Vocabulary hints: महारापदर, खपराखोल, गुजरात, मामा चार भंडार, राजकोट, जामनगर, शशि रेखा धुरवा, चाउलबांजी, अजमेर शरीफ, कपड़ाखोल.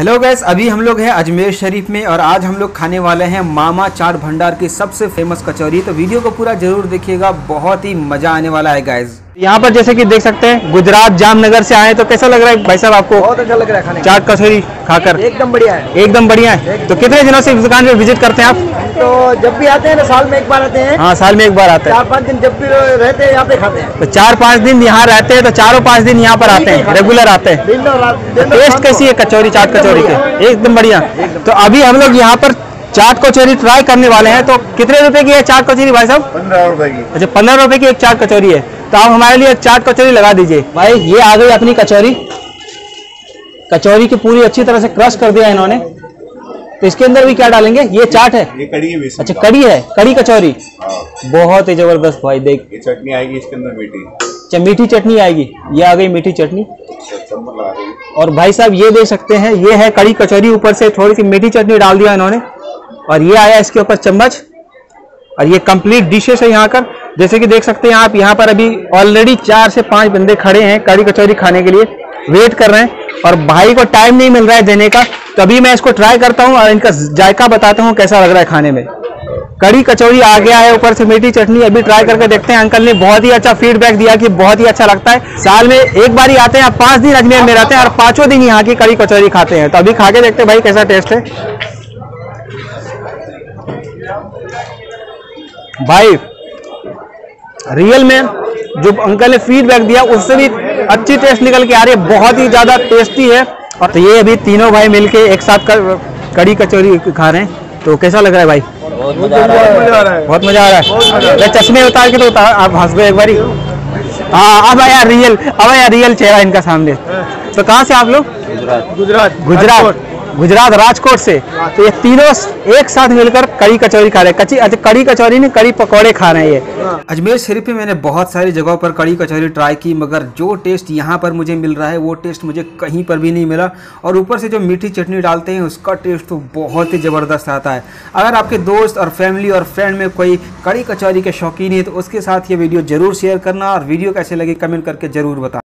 Hello guys, अभी हम लोग हैं अजमेर शरीफ में और आज हम लोग खाने वाले हैं मामा चार भंडार की सबसे फेमस कचौरी। तो वीडियो को पूरा जरूर देखिएगा, बहुत ही मजा आने वाला है गैस। यहाँ पर जैसे कि देख सकते हैं गुजरात जामनगर से आए, तो कैसा लग रहा है भाई साहब आपको? बहुत अच्छा लग रहा है खाने, चाट कचौरी खाकर एकदम बढ़िया है, एकदम बढ़िया है। तो कितने दिनों से इस दुकान पे विजिट करते हैं आप? तो जब भी आते हैं ना, साल में एक बार आते हैं। हाँ, साल में एक बार आते हैं, 4-5 दिन जब भी रहते हैं यहाँ पे खाते हैं। तो 4-5 दिन यहाँ रहते हैं, तो 4 और 5 दिन यहाँ पर आते हैं, रेगुलर आते हैं। टेस्ट कैसी है कचौरी, चाट कचौरी के? एकदम बढ़िया। तो अभी हम लोग यहाँ पर चाट कचौरी ट्राई करने वाले हैं। तो कितने रुपए की है चाट कचौरी भाई साहब? 15 रुपए की। अच्छा, 15 रुपए की एक चाट कचौरी है। तो आप हमारे लिए एक चाट कचौरी लगा दीजिए भाई। ये आ गई अपनी कचौरी। कचौरी की पूरी अच्छी तरह से क्रश कर दिया इन्होंने। तो इसके अंदर भी क्या डालेंगे? ये चाट है, ये कड़ी है। अच्छा, कड़ी है, कड़ी कचौरी, बहुत ही जबरदस्त भाई। देख, ये चटनी आएगी इसके अंदर, मीठी। अच्छा, मीठी चटनी आएगी। ये आ गई मीठी चटनी। और भाई साहब ये देख सकते हैं, ये है कड़ी कचौरी, ऊपर से थोड़ी सी मीठी चटनी डाल दिया इन्होंने। और ये आया इसके ऊपर चम्मच। और ये कंप्लीट डिशेस है यहाँ का। जैसे कि देख सकते हैं आप, यहाँ पर अभी ऑलरेडी 4 से 5 बंदे खड़े हैं कड़ी कचौरी खाने के लिए, वेट कर रहे हैं। और भाई को टाइम नहीं मिल रहा है देने का, तो अभी मैं इसको ट्राई करता हूँ और इनका जायका बताता हूँ कैसा लग रहा है खाने में। कड़ी कचौरी आ गया है, ऊपर से मीठी चटनी। अभी ट्राई करके देखते हैं। अंकल ने बहुत ही अच्छा फीडबैक दिया कि बहुत ही अच्छा लगता है। साल में एक बार ही आते हैं, 5 दिन अजमेर में रहते हैं और 5 दिन यहाँ की कड़ी कचौरी खाते हैं। तो अभी खा के देखते हैं भाई कैसा टेस्ट है। भाई रियल में जो अंकल ने फीडबैक दिया, उससे भी अच्छी टेस्ट निकल के आ रही है, बहुत ही ज़्यादा टेस्टी है। और तो ये अभी तीनों भाई मिलके एक साथ कड़ी कचौरी खा रहे हैं। तो कैसा लग रहा है भाई? बहुत मज़ा आ रहा है, बहुत मज़ा आ रहा है। चश्मे उतार के तो उतार, आप हंस दो एक बारी। हाँ, अब आया रियल, अब आया रियल चेहरा इनका सामने। तो कहाँ से आप लोग? गुजरात। गुजरात, गुजरात राजकोट से। तो ये तीनों एक साथ मिलकर कड़ी कचौरी खा रहे हैं। अच्छा, कड़ी कचौरी नहीं, कड़ी पकौड़े खा रहे हैं ये। अजमेर शरीफ में मैंने बहुत सारी जगहों पर कड़ी कचौरी ट्राई की, मगर जो टेस्ट यहाँ पर मुझे मिल रहा है वो टेस्ट मुझे कहीं पर भी नहीं मिला। और ऊपर से जो मीठी चटनी डालते हैं उसका टेस्ट तो बहुत ही ज़बरदस्त आता है। अगर आपके दोस्त और फैमिली और फ्रेंड में कोई कड़ी कचौरी के शौकीन है तो उसके साथ ये वीडियो ज़रूर शेयर करना। और वीडियो कैसे लगे कमेंट करके ज़रूर बताना।